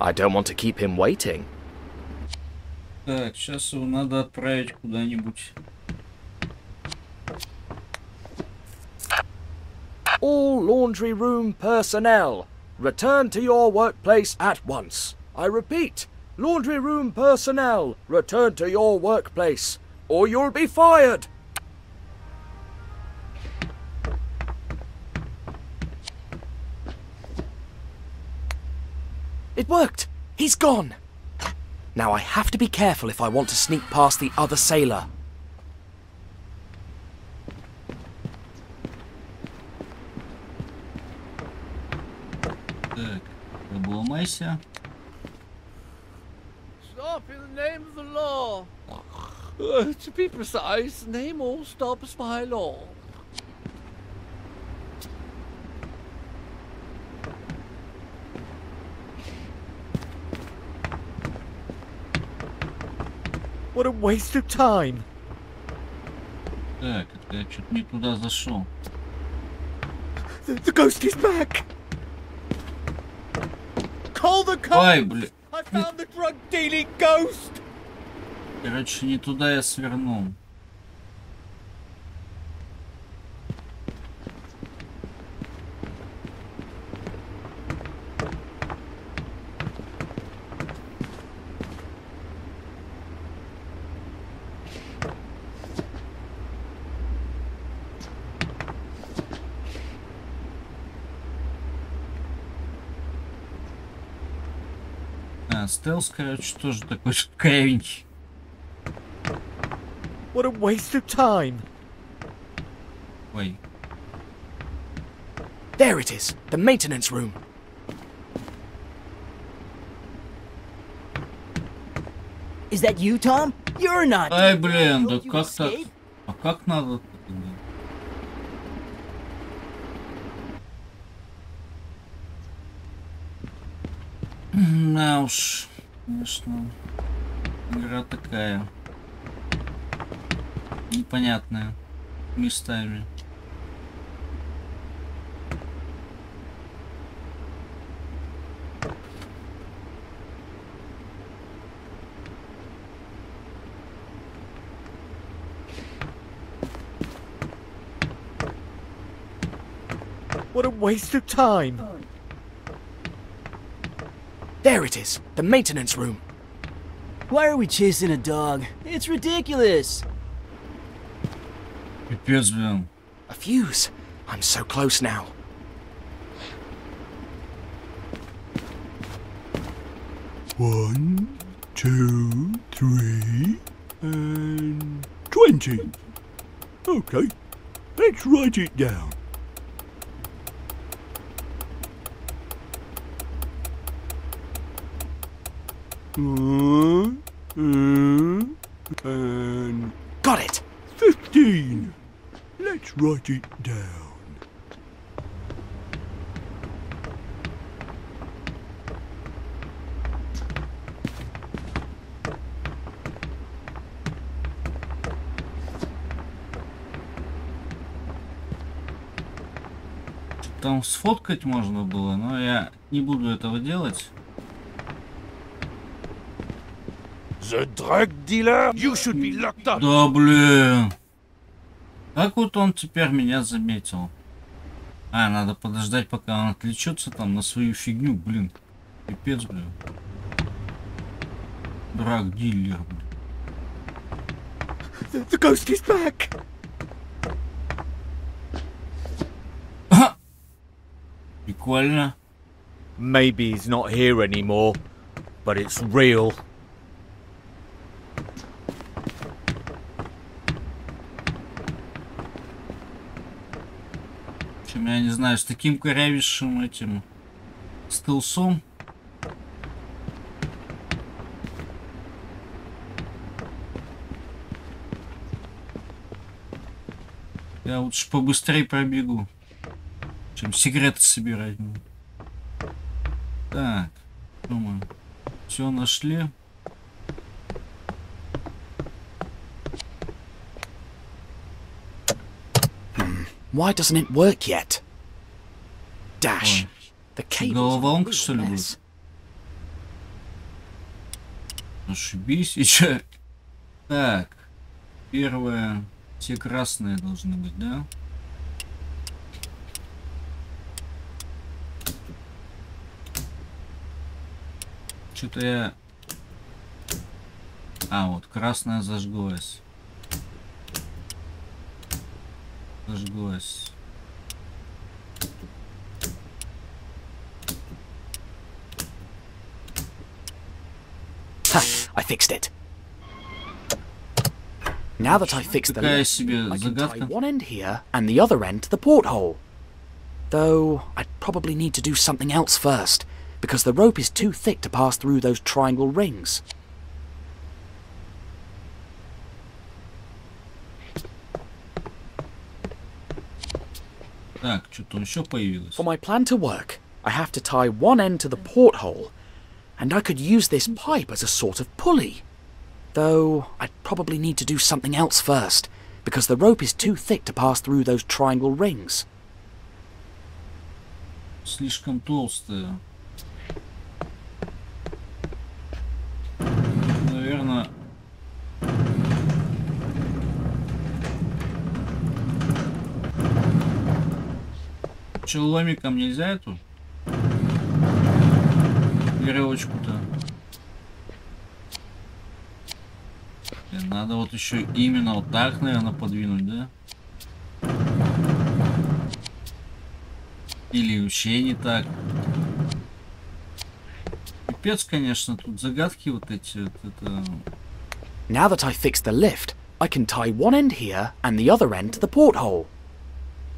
I don't want to keep him waiting. Так, сейчас его надо отправить куда-нибудь. All laundry room personnel. Return to your workplace at once. I repeat, laundry room personnel, return to your workplace, or you'll be fired. It worked. He's gone. Now I have to be careful if I want to sneak past the other sailor. Так, обломайся. Stop in the name of the law. Uh, to be precise, name all stops by law. What a waste of time. Так, я чуть не туда зашел. The, the ghost is back. Call the cops. I found the drug dealing ghost. Короче, не туда я свернул. Стелс, короче, тоже такой шикаренький. What a waste of time. Ой. There it is, the maintenance room. Is that you, Tom? You're not. Ай, блин, да как так? А как надо? Да уж, конечно, игра такая непонятная местами. What a waste of time! There it is, the maintenance room. Why are we chasing a dog? It's ridiculous. Пипец, блин. A fuse. I'm so close now. One, two, three, and twenty. Okay, let's write it down. And got it. Fifteen. Let's write it down. Там сфоткать можно было, но я не буду этого делать. The drug dealer? You should be locked up. Да блин. Как вот он теперь меня заметил? А, надо подождать, пока он отвлечется там на свою фигню, блин. Пипец, блин. Drug dealer, блин. The ghost is back. Прикольно. Maybe he's not here anymore, but it's real. Я не знаю, с таким корявейшим этим стелсом. Я лучше побыстрее пробегу, чем секреты собирать. Так, думаю, все нашли. Why doesn't it work yet? Dash. The cable is a mess. Ошибись, и че? Так. Первое. Все красные должны быть, да? Что-то я... А, вот красная зажглась. Зажглась. Ха, I fixed it. Now that I fixed the lid, I can tie one end here and the other end to the porthole. Though I'd probably need to do something else first, because the rope is too thick to pass through those triangle rings. Так, что-то еще появилось. For my plan to work, I have to tie one end to the porthole, and I could use this pipe as a sort of pulley. Though I'd probably need to do something else first, because the rope is too thick to pass through those triangle rings. Слишком толстая. Наверное. Че, ломиком нельзя эту веревочку-то? Надо вот еще именно вот так, наверное, подвинуть, да? Или вообще не так. Пипец, конечно, тут загадки вот эти. Вот это... Now that I fixed the lift, I can tie one end here and the other end to the porthole.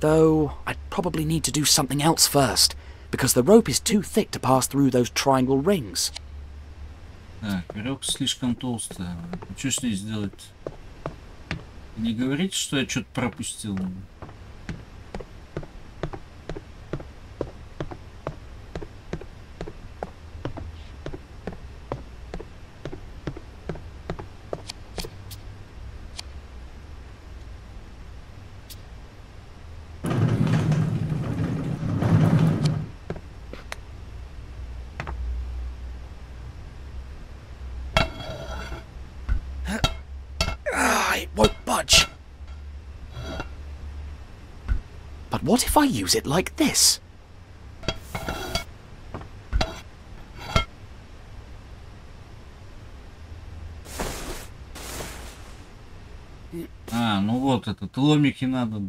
Though I'd probably need to do something else first, because the rope is too thick to pass through those triangle rings. Так, веревка слишком толстая. Что с ней сделать? Не говорите, что я что-то пропустил. Ah, it won't budge. But what if I use it like this? А, ну вот этот ломики надо.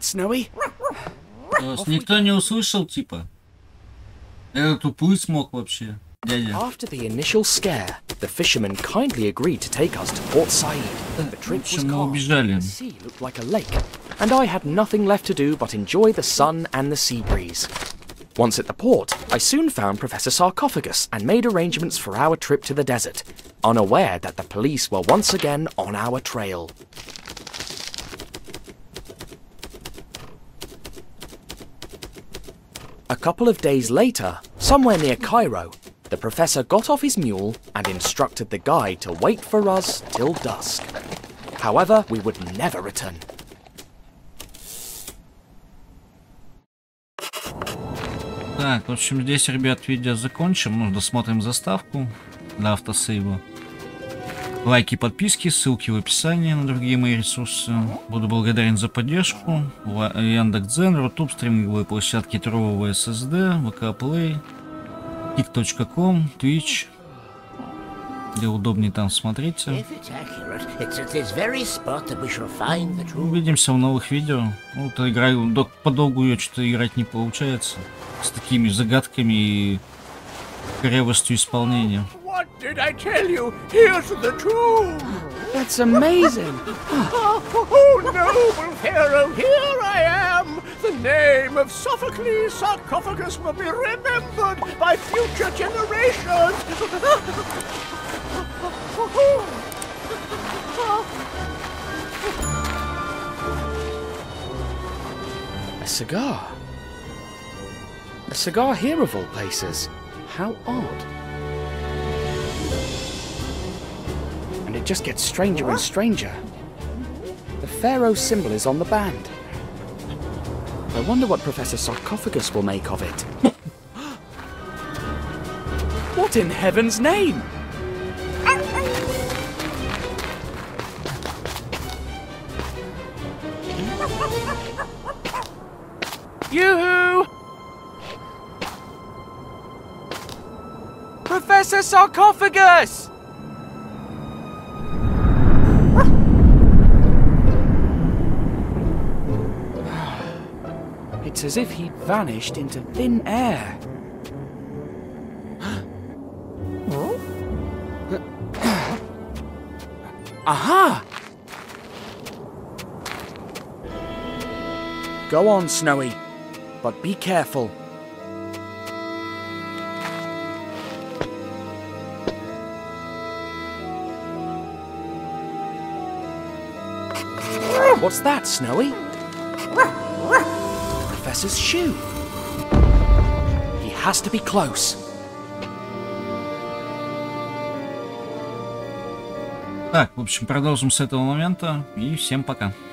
Snowy. То есть никто не услышал, типа? Это тупой смог вообще, дядя. After the initial scare, the fishermen kindly agreed to take us to Port Said. The trip was calm. The sea looked like a lake, and I had nothing left to do but enjoy the sun and the sea breeze. Once at the port, I soon found Professor Sarcophagus and made arrangements for our trip to the desert, unaware that the police were once again on our trail. A couple of days later, somewhere near Cairo, the professor got off his mule and instructed the guide to wait for us till dusk. However, we would never return. Так, в общем, здесь, ребят, видео закончим. Ну, досмотрим заставку для автосейва. Лайки, подписки, ссылки в описании на другие мои ресурсы. Буду благодарен за поддержку. Яндекс Дзен, RuTube, стриминговые площадки Трово, эс эс ди, вэ ка Play, кик точка ком, Twitch. Где удобнее там смотрите. Увидимся в новых видео. Ну, то играю, подолгу ее что-то играть не получается. С такими загадками и корявостью исполнения. What did I tell you? Here's the tomb! That's amazing! Oh, oh, noble Pharaoh, here I am! The name of Sophocles Sarcophagus will be remembered by future generations! A cigar? A cigar here of all places? How odd. It just gets stranger and stranger. The Pharaoh symbol is on the band. I wonder what Professor Sarcophagus will make of it. What in heaven's name? Yoo-hoo! Professor Sarcophagus! It's as if he'd vanished into thin air. Aha! Go on, Snowy, but be careful. What's that, Snowy? Professor's shoe. He has to be close. Так, в общем, продолжим с этого момента, и всем пока.